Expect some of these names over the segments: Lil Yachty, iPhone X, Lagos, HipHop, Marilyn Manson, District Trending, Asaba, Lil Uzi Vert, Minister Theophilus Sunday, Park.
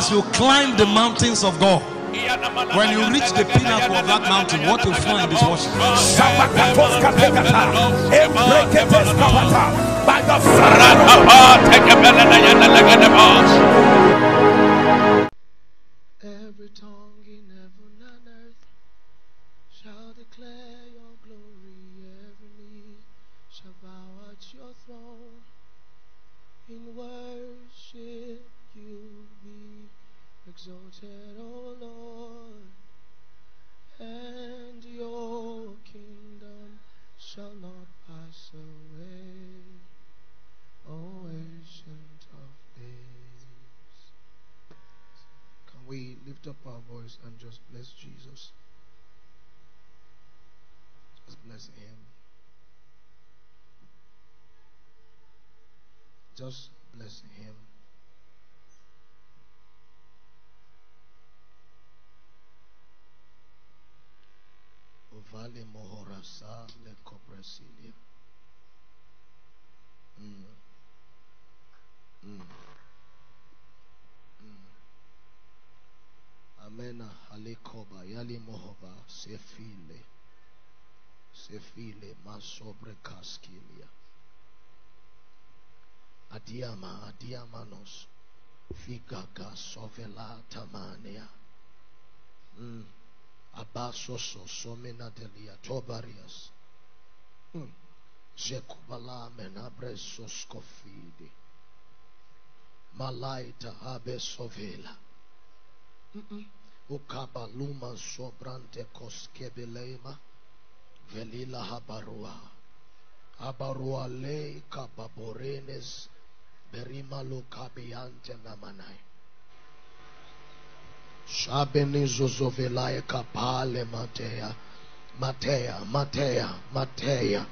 As you climb the mountains of God, when you reach the pinnacle of that mountain, what you find is worship. By the fire of every tongue in heaven and earth shall declare your glory. Every knee shall bow at your throne. In worship you be exalted, O Lord, and your kingdom shall not pass away, O Ancient of Days. Can we lift up our voice and just bless Jesus? Just bless him. Just bless him. Vale mohorasa le copresilia. Amena halekoba yali mohova sefile. Sefile ma sobre kaskilia. Adiama, adiamanos, figaga sovela tamania. Abasoso somena delia tobarias. Jekubala menabresos kofidi. Malaita habe sovela. Ukabaluma sobrante koskebelema. Velila habarua. Habarua lei kababorenes. Berima lo kabiante namanai. Shabeni zozovelai kapale matea. Matea, matea, matea.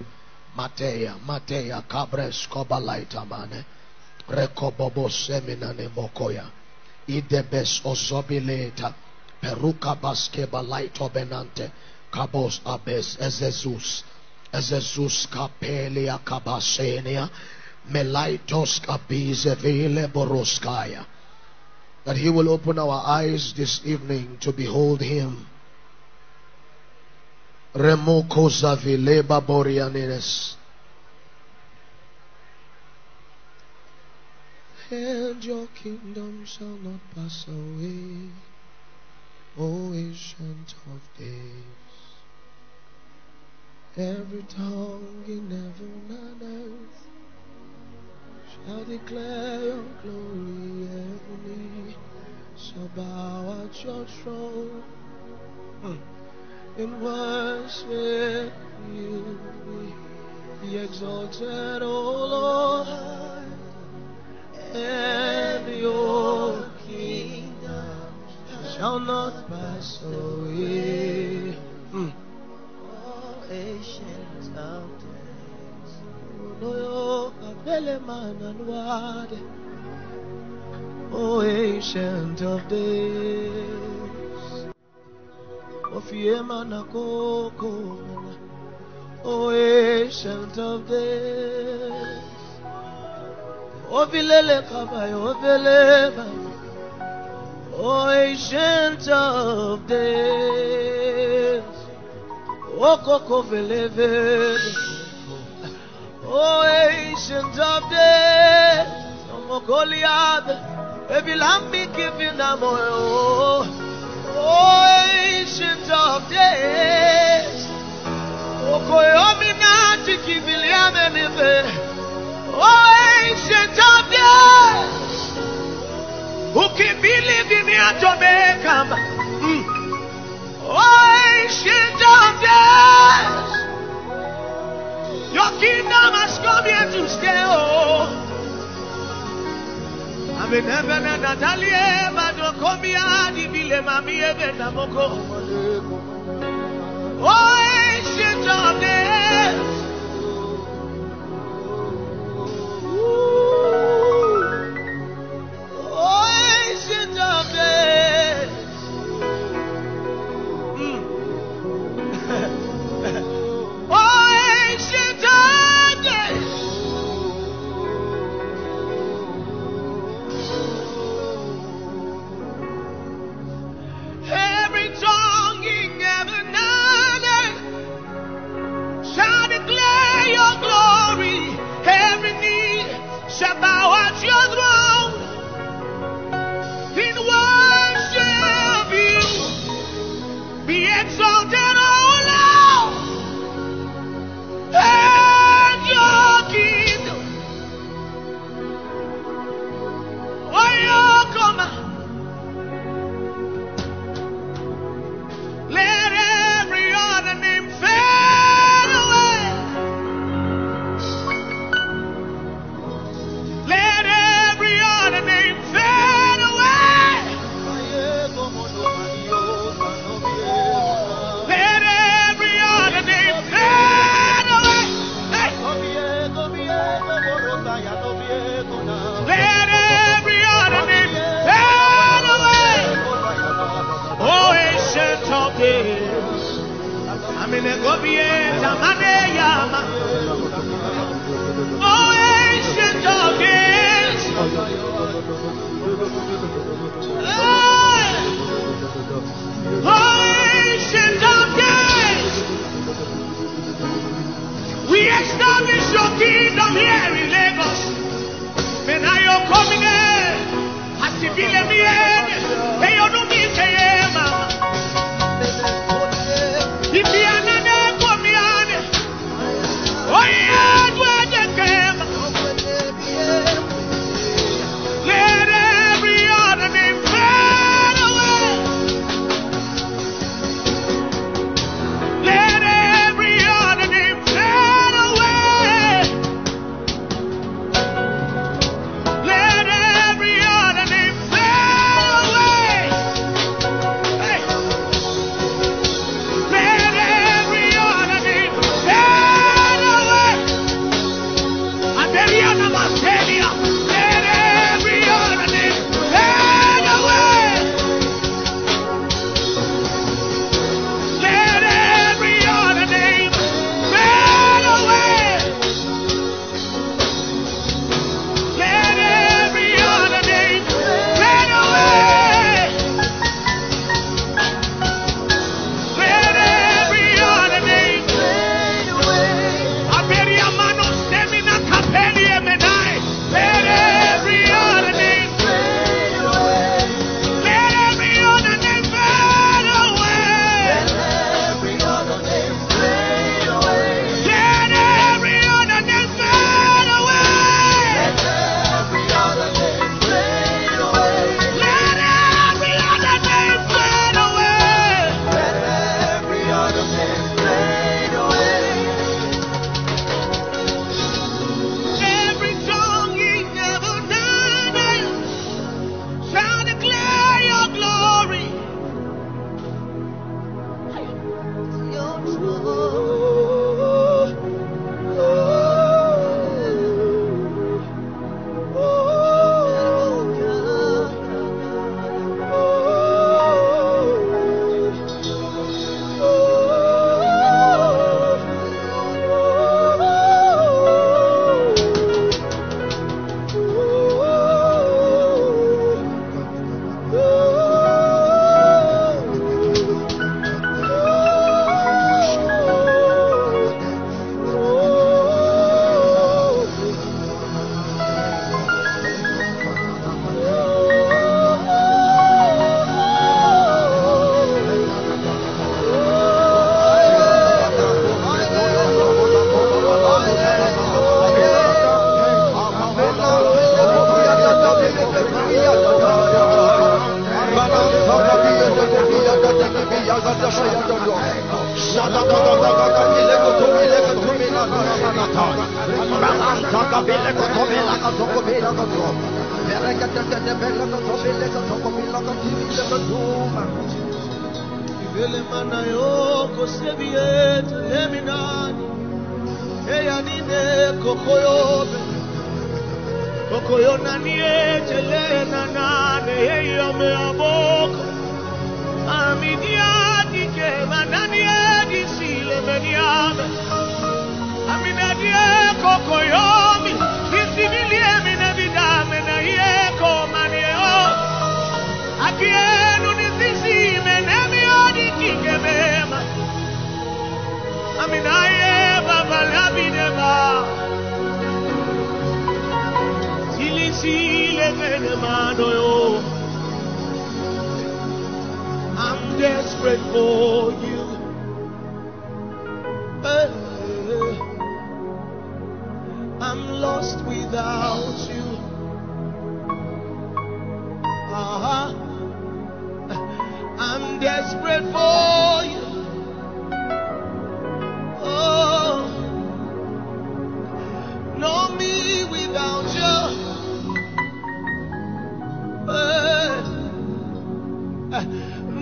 Matea, matea kabres kobalaita mane. Rekobobo seminane mokoya. Idebes ozobileta. Peruka baskeba laito benante. Kabos abes ezezus. Ezezus kapelia kabasenia. Melaitos kabizevile boroskaya. That he will open our eyes this evening to behold him. Remoko zavileba borianines. And your kingdom shall not pass away, O Ancient of Days. Every tongue in heaven and earth shall declare your glory. Every knee shall bow at your throne. In worship you be exalted, O Lord, and your kingdom shall not pass away, O Ancient of Days. O Ancient of Days, O Fiemanakoko, O Ancient of Days, O Vilele Kabai, O Veleva, O Ancient of Days, O Koko Veleve. O Ancient of Days, O Goliath, Evilambi Kivinamoyo. O Ancient of Days, O Koyominati Kiviliamenive. O Ancient of Days, Ukibili Viniatomekam. O Ancient of Days, your kingdom has come here to stay, oh. I'm in heaven and Natalia, but don't come here. Oh, Ancient of Days. Oh, Ancient of Days. Oh, Ancient of Days. Step out at your throne in worship. You be exalted, O Lord, and your kingdom. On your command, let every other name fade away. Let every other name fade away. Let every other name fade away. Let every other name fade away. Oh, ancient of days, oh, ancient of days, oh, ancient of days, we establish your kingdom here in Lagos. Menayo komine, asibile miene, eyodu mi keyema. Ibianane komiane, oye dweje keyema. Let every other name fade away. Let every other name fade away. Let every other name fade away. Hey. Let every other name fade away. Aberia namasteria. Let every other name fade away. Let every other name fade away. Let every other name fade away. Let every other name fade away. Aberia manos demina capelli emenai. Let every other name fade away. Let every other name fade away. Let every other name fade away. Let every other name fade away. Every tongue in heaven and earth shall declare your glory. Aminaye Baba Labideva. without you. I'm desperate for you. Oh, no me without you.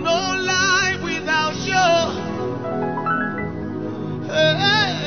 No life without you. Hey.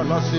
I see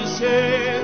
his hands.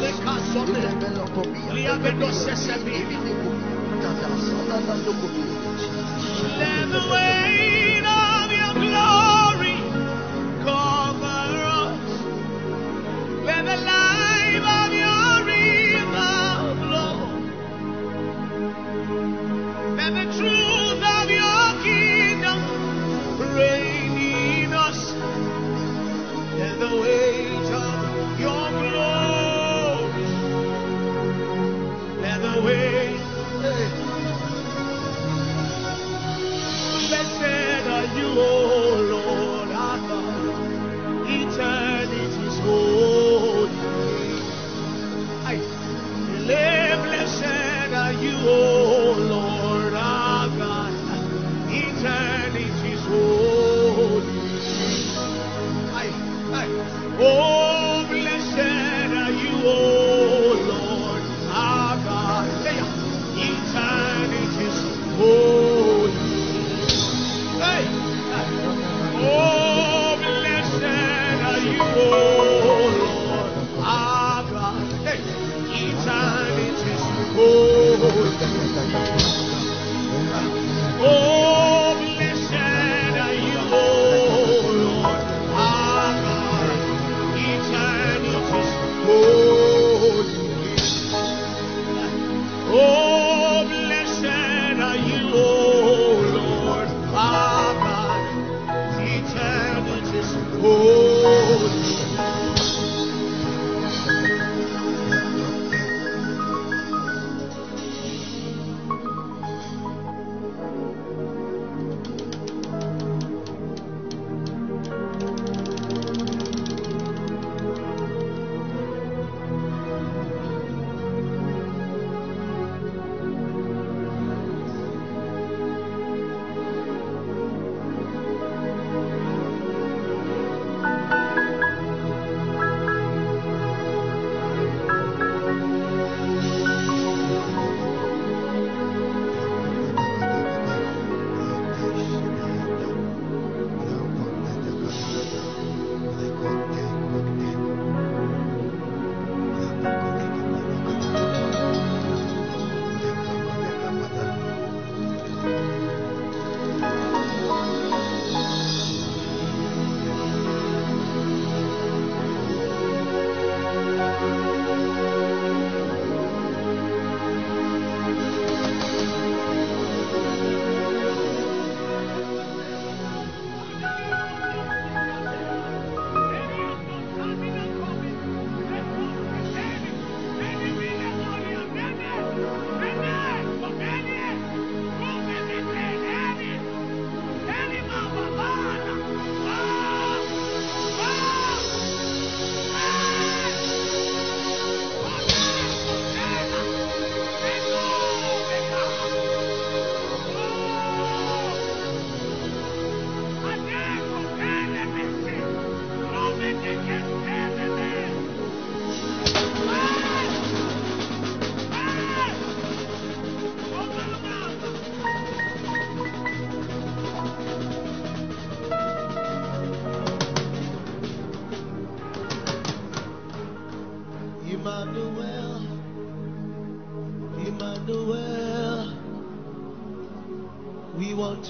Let the weight of your glory cover us. Let the light of your river flow. Let the truth of your kingdom reign in us. Let the weight of your glory. Let the weight. Blessed are you, O Lord, our God. Eternity's holy. Blessed are you, O Lord, our God. Eternity's holy. Oh, blessed are you, O Lord, our God. Eternity's holy. Oh, blessed are you, O Lord, our God. Eternity is holy. Oh, blessed are you, O Lord, our God. Eternity is holy. Oh, blessed are you, O Lord, our God.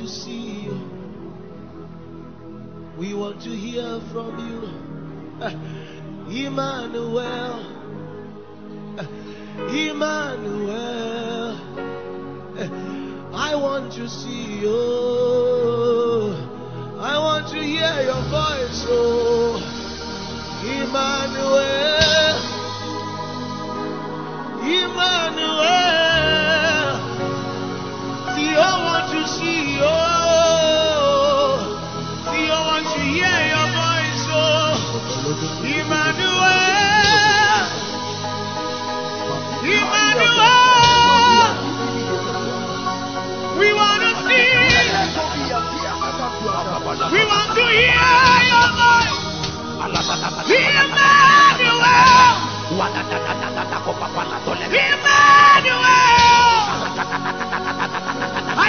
To see you, we want to hear from you. Emmanuel, Emmanuel, I want to see you, I want to hear your voice, oh Emmanuel, Emmanuel. To see you, see you, want to hear your voice, oh Emmanuel, Emmanuel, we want to see you, we want to hear your voice, Emmanuel, Emmanuel. I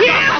am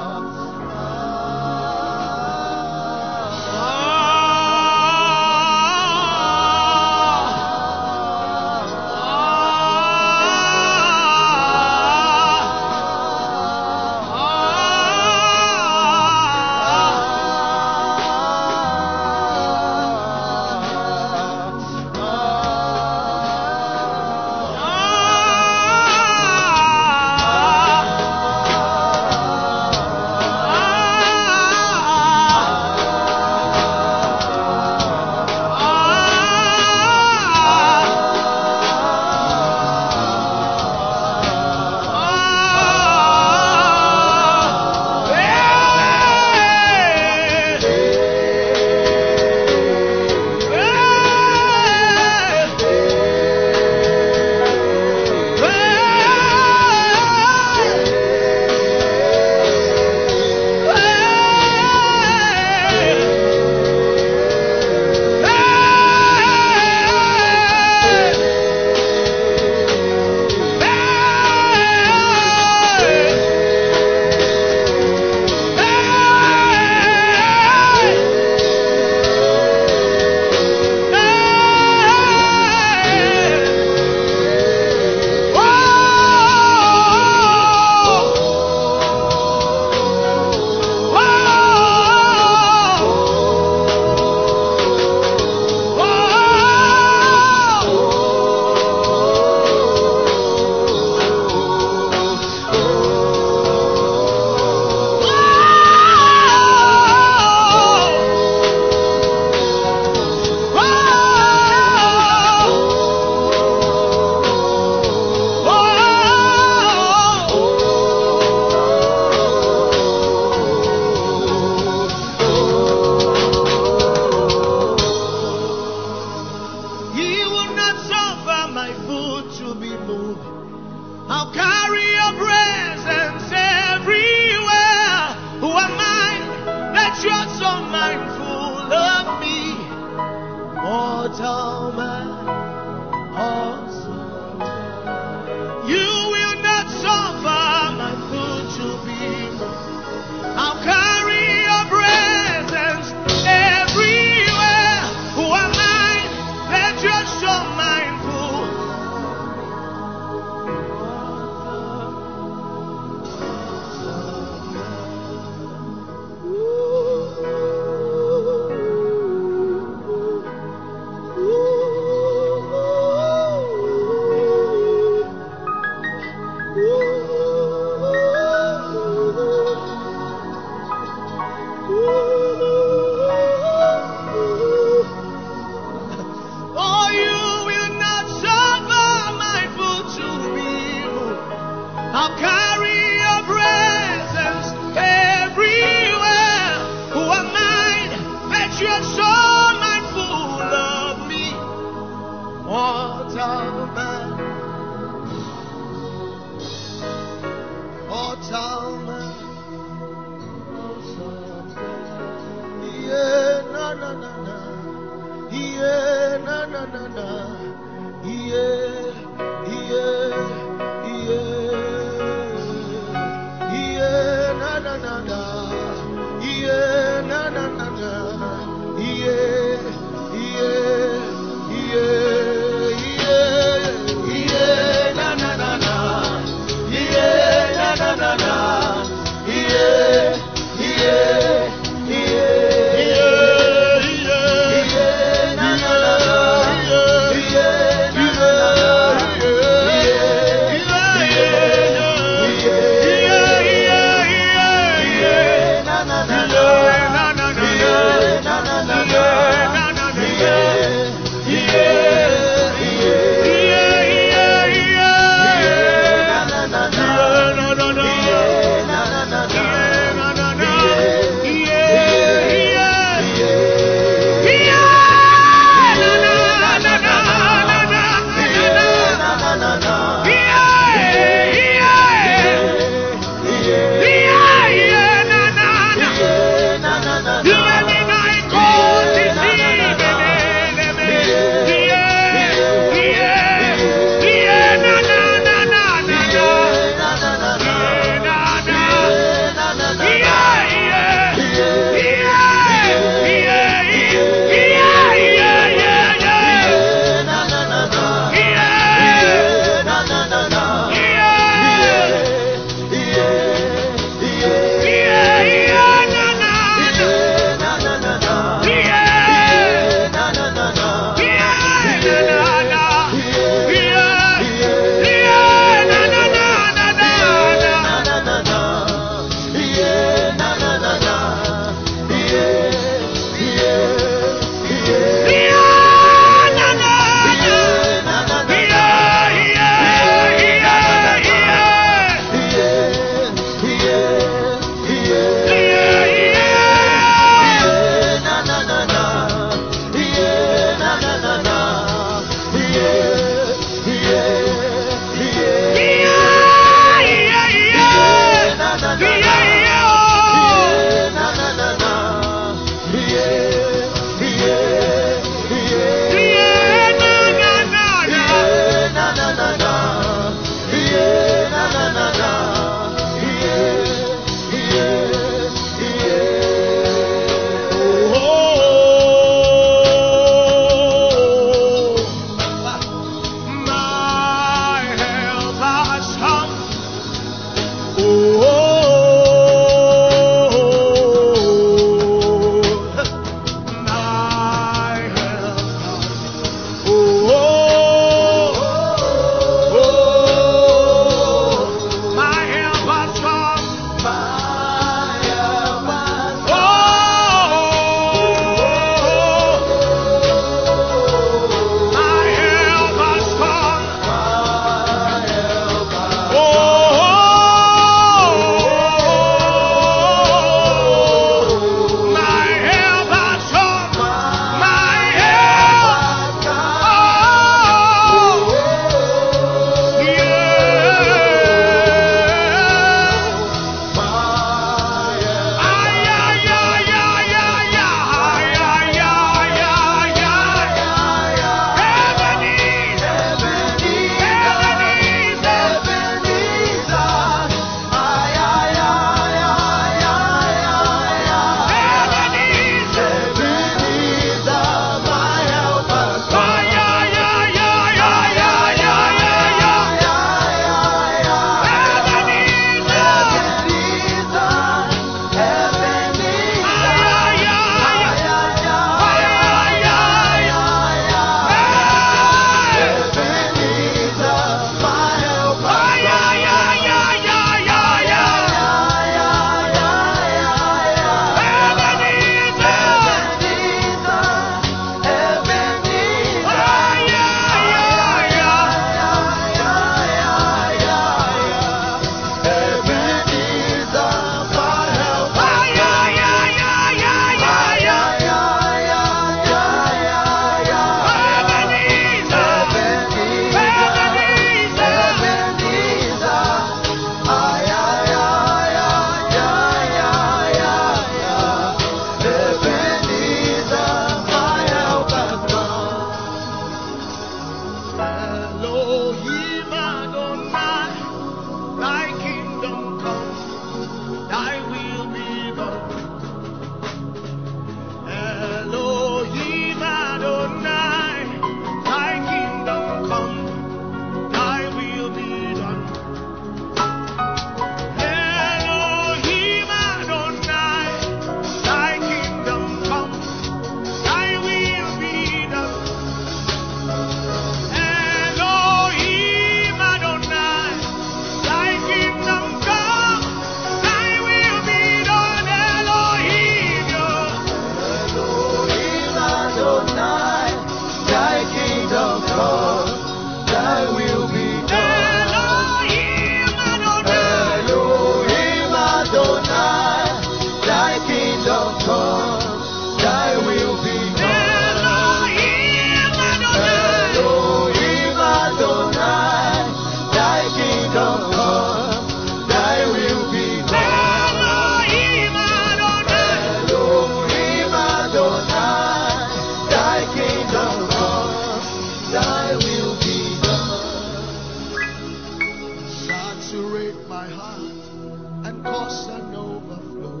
us an overflow.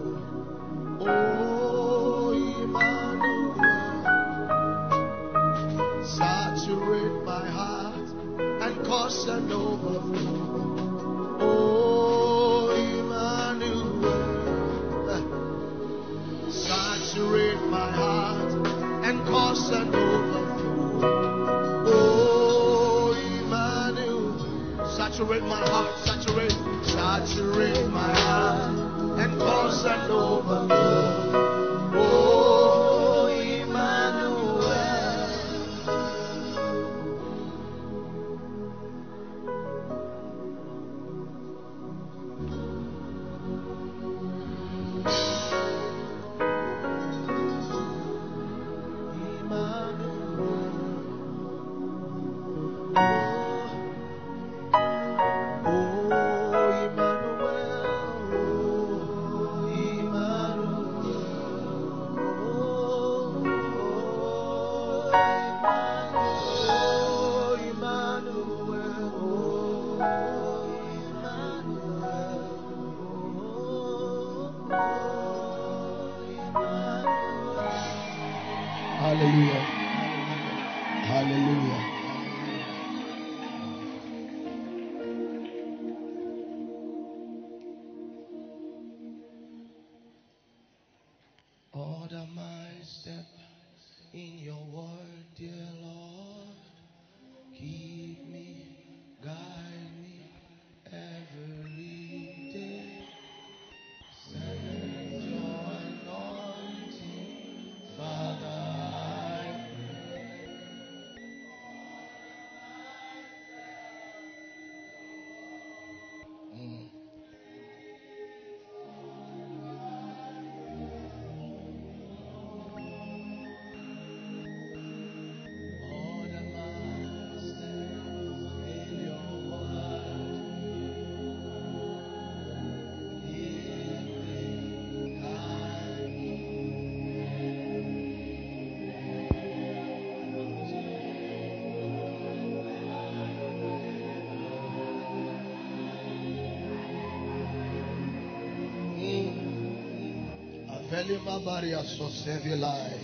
Oh, Emmanuel, saturate my heart and cause an overflow. Oh, Emmanuel, saturate my heart and cause an overflow. Oh, Emmanuel, saturate my heart, saturate my heart and cause an overflow. Oh, Emmanuel, Emmanuel. Oh. Hallelujah. Hallelujah. Order my step in your word, dear Lord. Keep me, guide me every day. Send your anointing, Father. Velima Maria Sosevilai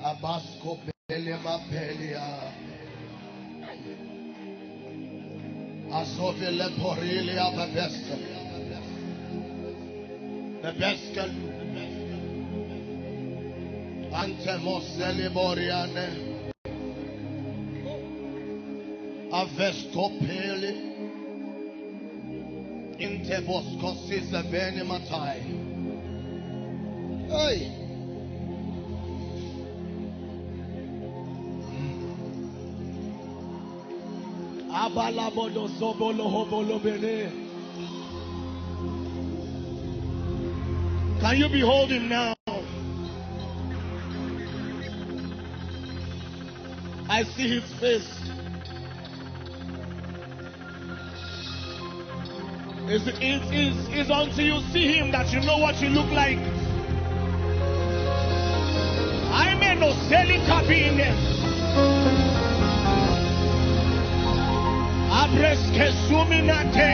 Abasco Pelema Pelia Asovile Porilia Babesca Babesca Antemosele Moriane Avesco Peli Intebosco Sisa Venimatai. Hey. Abalabodo Sobolo Hobolo Bene. Can you behold him now? I see his face. It's until you see him that you know what you look like. No selling cabine. Abres que suminate.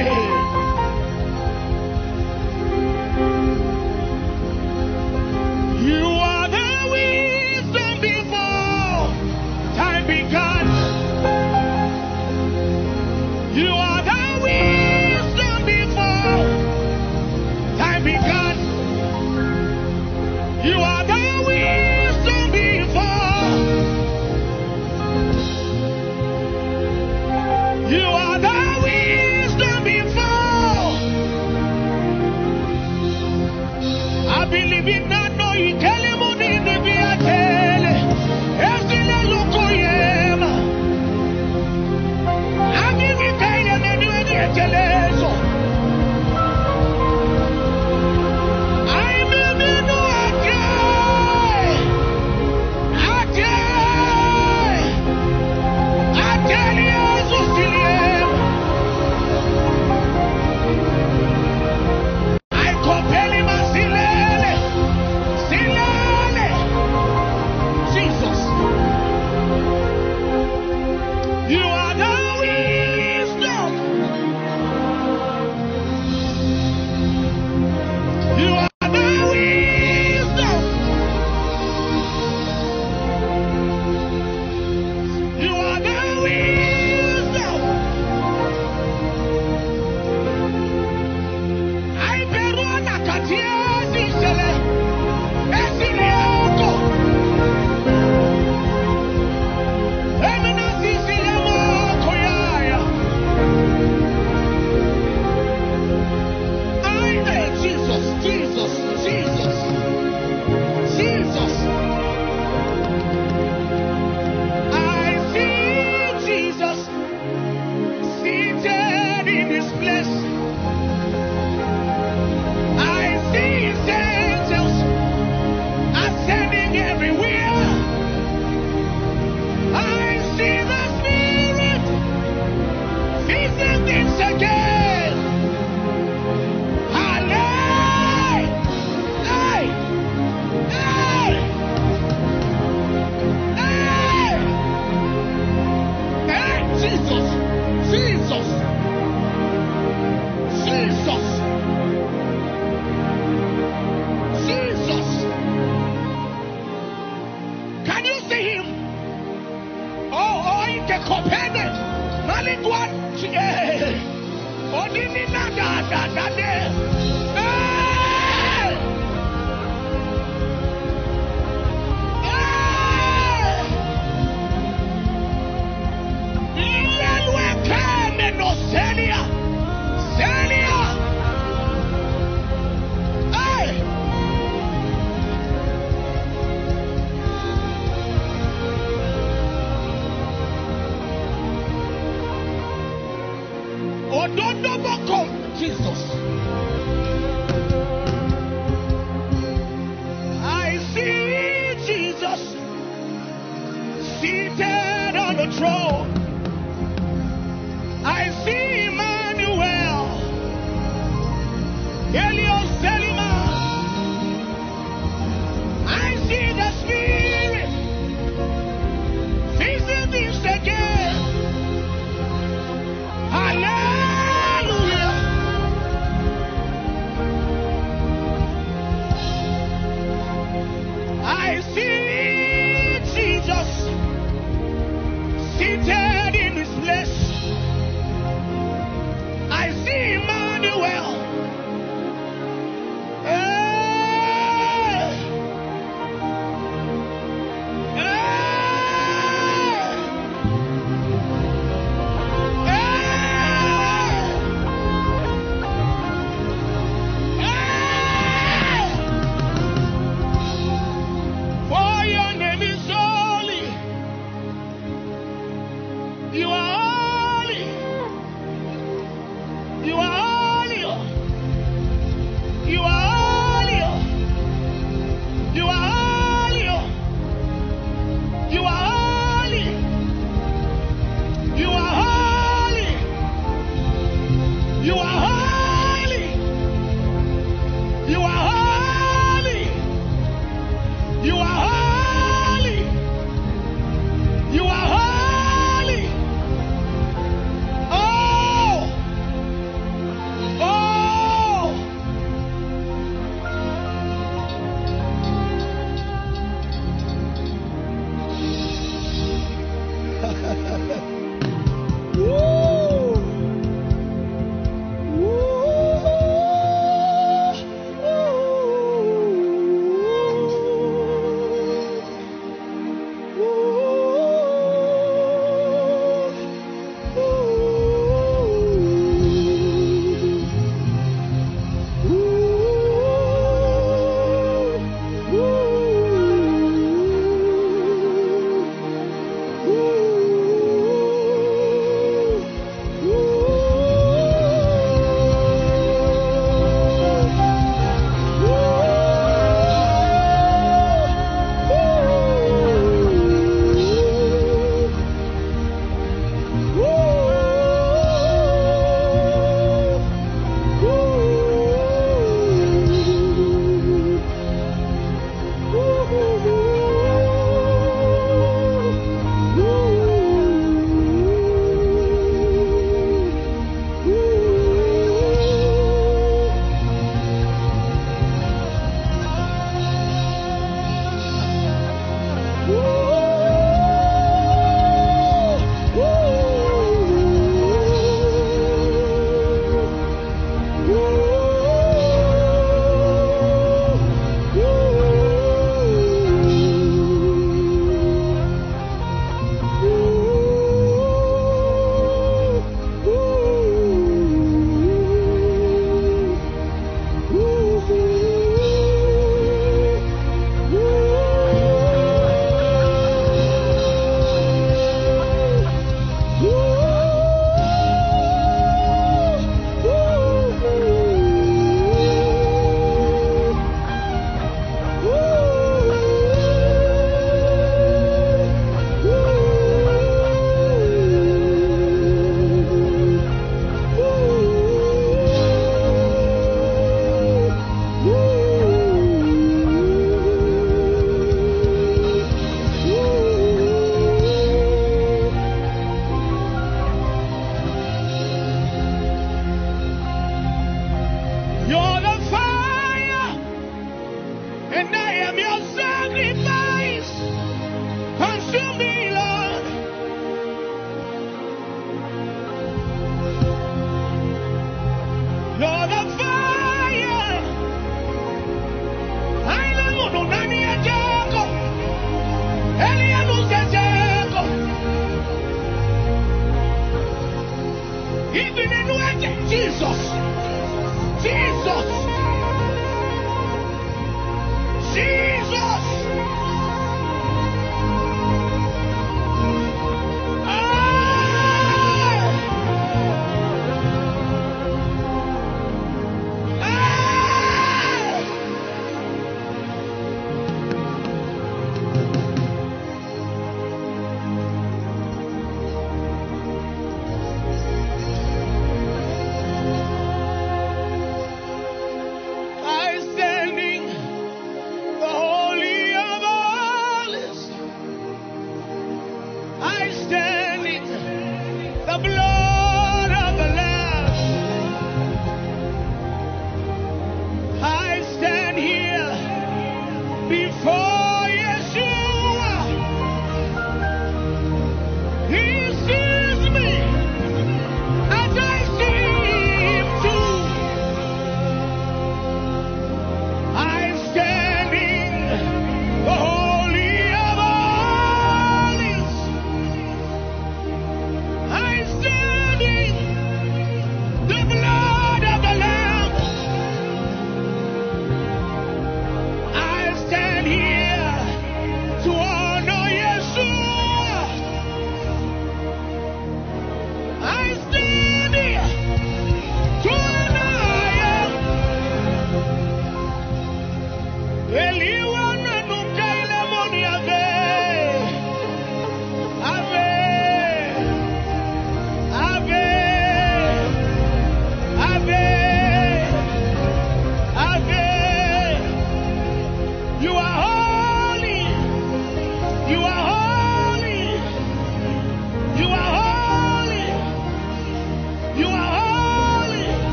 You are the wisdom before time began. You are the wisdom before time began. You are the wisdom. You are the wisdom before.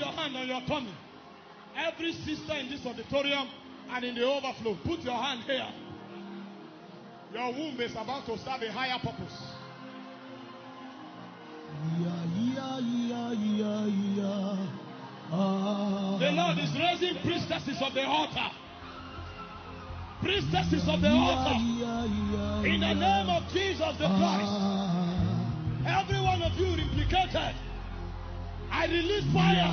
your hand on your tummy. Every sister in this auditorium and in the overflow, put your hand here. Your womb is about to serve a higher purpose. The Lord is raising priestesses of the altar. Priestesses of the altar. In the name of Jesus the Christ. Every one of you implicated. I release fire.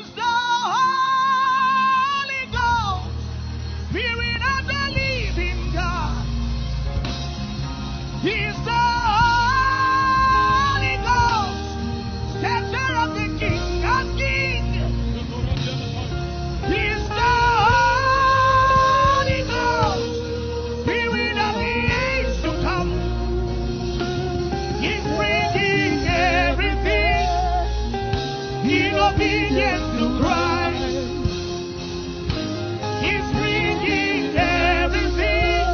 the Holy Ghost, Spirit of the Living God. He's the Holy Ghost, Center of the King of Kings. He's the Holy Ghost, Spirit of the age to come. He's bringing everything in obedience to Christ. He's bringing everything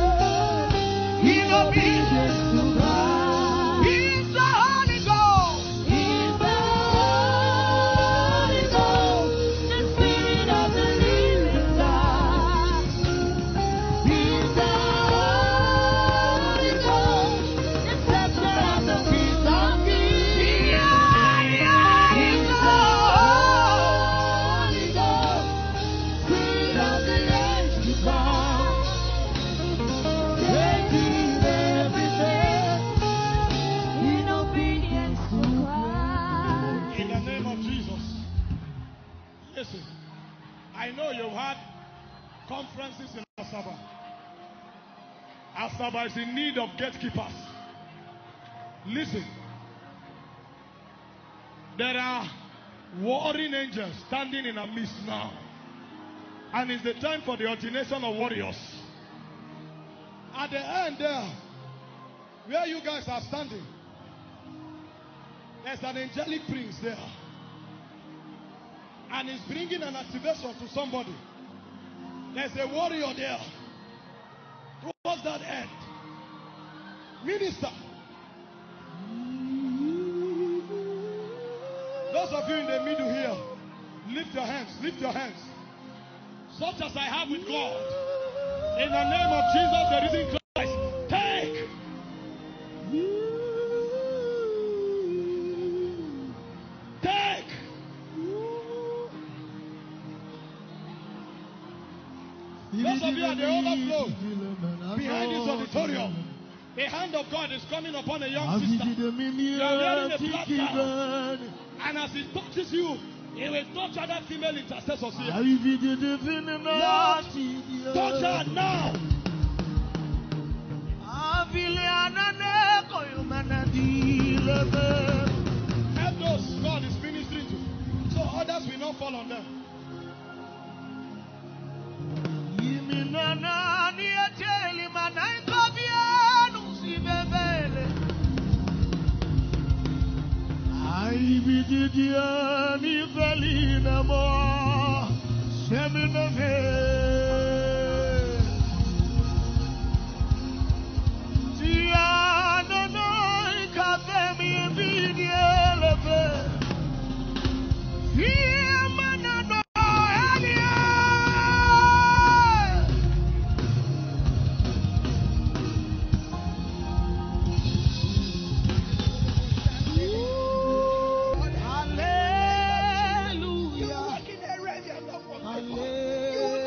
in obedience to Christ. He's the Holy Ghost. He's the Holy Ghost, the Spirit of the Living God. He's the Holy Ghost, the Scepter of the King of Kings. He's the Holy Ghost, Spirit of the age to come. Taking everything in obedience to Christ. In the name of Jesus. Listen, I know you've had conferences in Asaba. Asaba is in need of gatekeepers. Listen, there are warring angels standing in our midst now. And it's the time for the ordination of warriors. At the end there, where you guys are standing, there's an angelic prince there. And he's bringing an activation to somebody. There's a warrior there. Towards that end, minister. Those of you in the middle here, lift your hands, lift your hands. Such as I have with God. In the name of Jesus, the risen Christ. Take! Take! Those of you at the overflow, behind this auditorium, the hand of God is coming upon a young sister. You are wearing a black gown, and as it touches you, it will touch other female intercessors here. Lord, touch her now. Help those God is ministering to, so others will not fall on them. Hallelujah.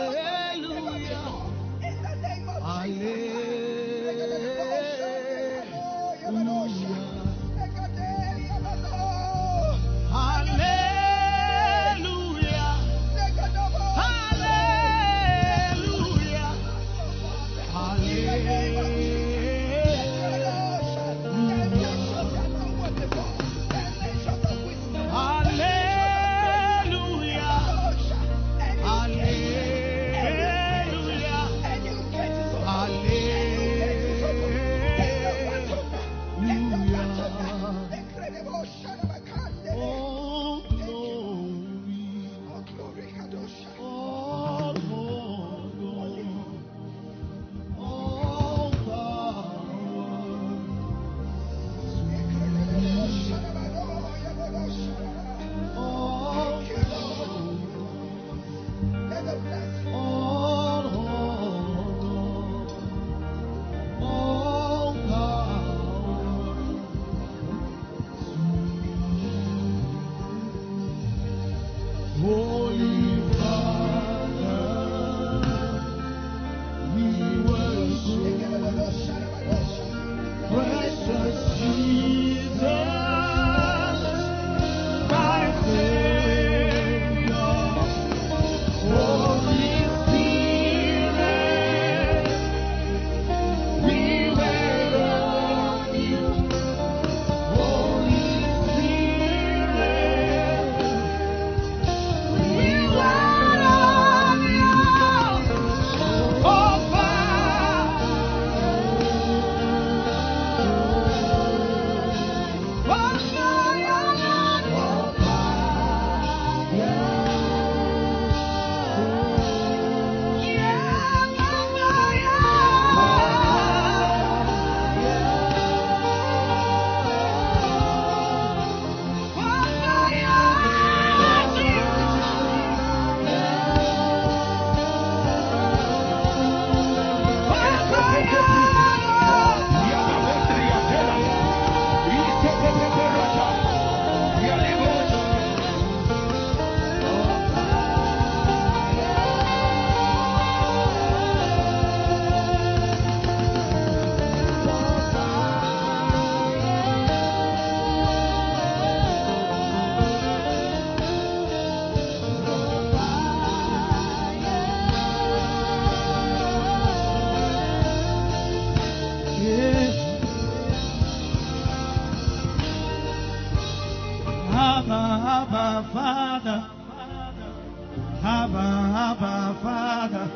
Abba, Father,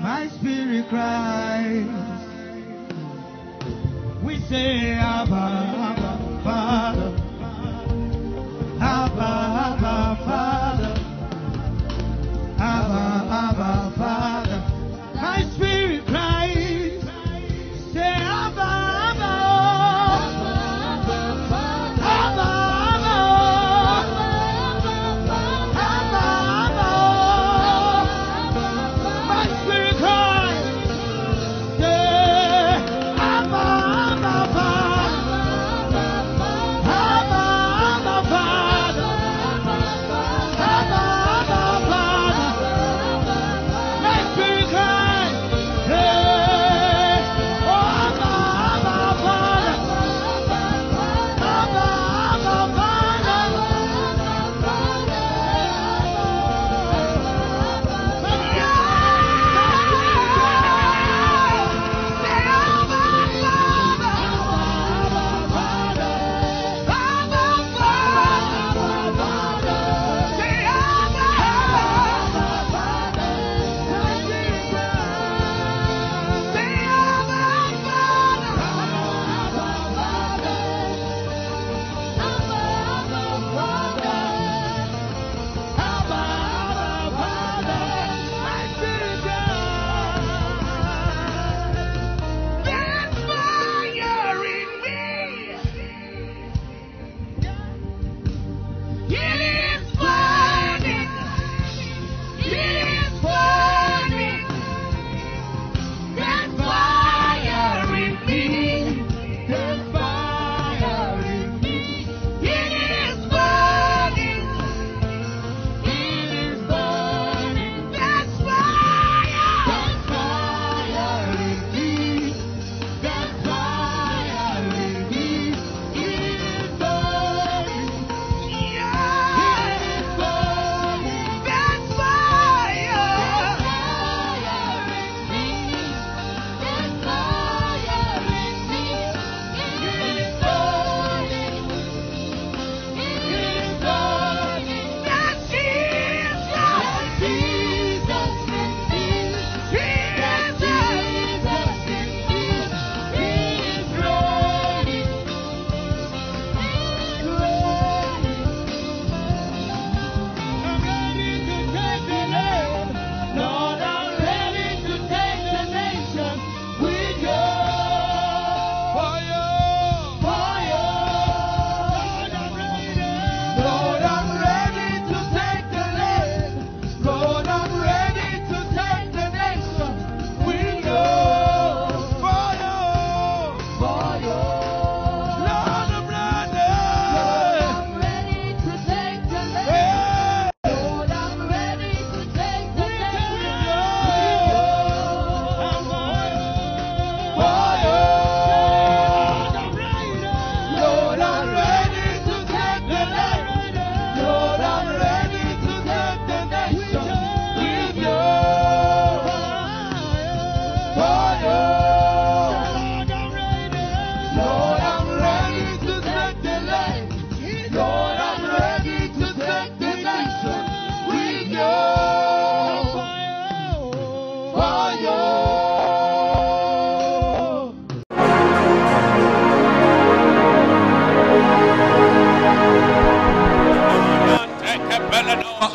my spirit cries. We say, Abba, Father, Abba, Father, my spirit cries. Say, Abba, Father, my spirit cries. Say,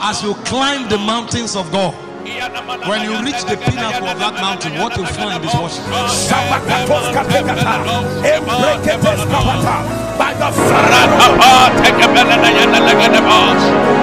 as you climb the mountains of God, when you reach the pinnacle of that mountain, what you find is worship. By the